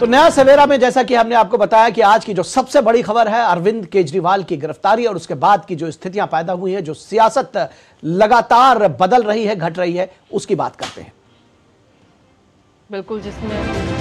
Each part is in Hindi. तो नया सवेरा में जैसा कि हमने आपको बताया कि आज की जो सबसे बड़ी खबर है अरविंद केजरीवाल की गिरफ्तारी और उसके बाद की जो स्थितियां पैदा हुई हैं, जो सियासत लगातार बदल रही है, घट रही है, उसकी बात करते हैं। बिल्कुल, जिसमें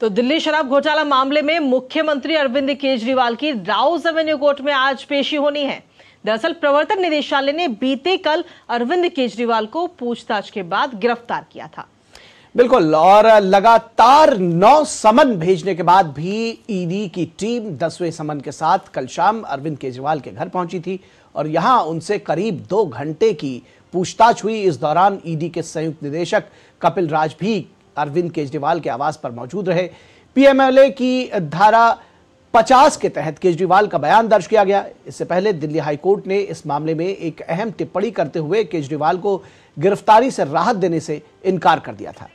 तो दिल्ली शराब घोटाला मामले में मुख्यमंत्री अरविंद केजरीवाल की राउस एवेन्यू कोर्ट में आज पेशी होनी है। दरअसल प्रवर्तन निदेशालय ने बीते कल अरविंद केजरीवाल को पूछताछ के बाद गिरफ्तार किया था। बिल्कुल, और लगातार 9 समन भेजने के बाद भी ईडी की टीम 10वें समन के साथ कल शाम अरविंद केजरीवाल के घर पहुंची थी और यहां उनसे करीब 2 घंटे की पूछताछ हुई। इस दौरान ईडी के संयुक्त निदेशक कपिल राज भी अरविंद केजरीवाल के आवास पर मौजूद रहे। पीएमएलए की धारा 50 के तहत केजरीवाल का बयान दर्ज किया गया। इससे पहले दिल्ली हाईकोर्ट ने इस मामले में एक अहम टिप्पणी करते हुए केजरीवाल को गिरफ्तारी से राहत देने से इनकार कर दिया था।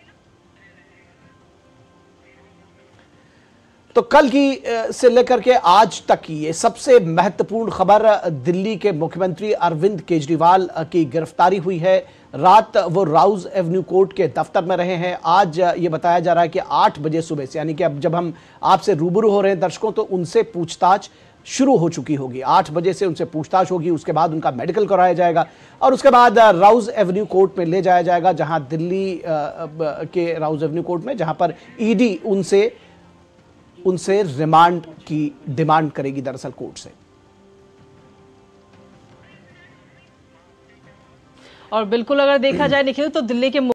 तो कल की से लेकर के आज तक की ये सबसे महत्वपूर्ण खबर, दिल्ली के मुख्यमंत्री अरविंद केजरीवाल की गिरफ्तारी हुई है। रात वो राउस एवेन्यू कोर्ट के दफ्तर में रहे हैं। आज ये बताया जा रहा है कि 8 बजे सुबह से, यानी कि अब जब हम आपसे रूबरू हो रहे हैं दर्शकों, तो उनसे पूछताछ शुरू हो चुकी होगी। 8 बजे से उनसे पूछताछ होगी, उसके बाद उनका मेडिकल कराया जाएगा और उसके बाद राउस एवेन्यू कोर्ट में ले जाया जाएगा, जहाँ दिल्ली के राउस एवेन्यू कोर्ट में, जहाँ पर ईडी उनसे रिमांड की डिमांड करेगी दरअसल कोर्ट से। और बिल्कुल अगर देखा जाए निखिल, तो दिल्ली के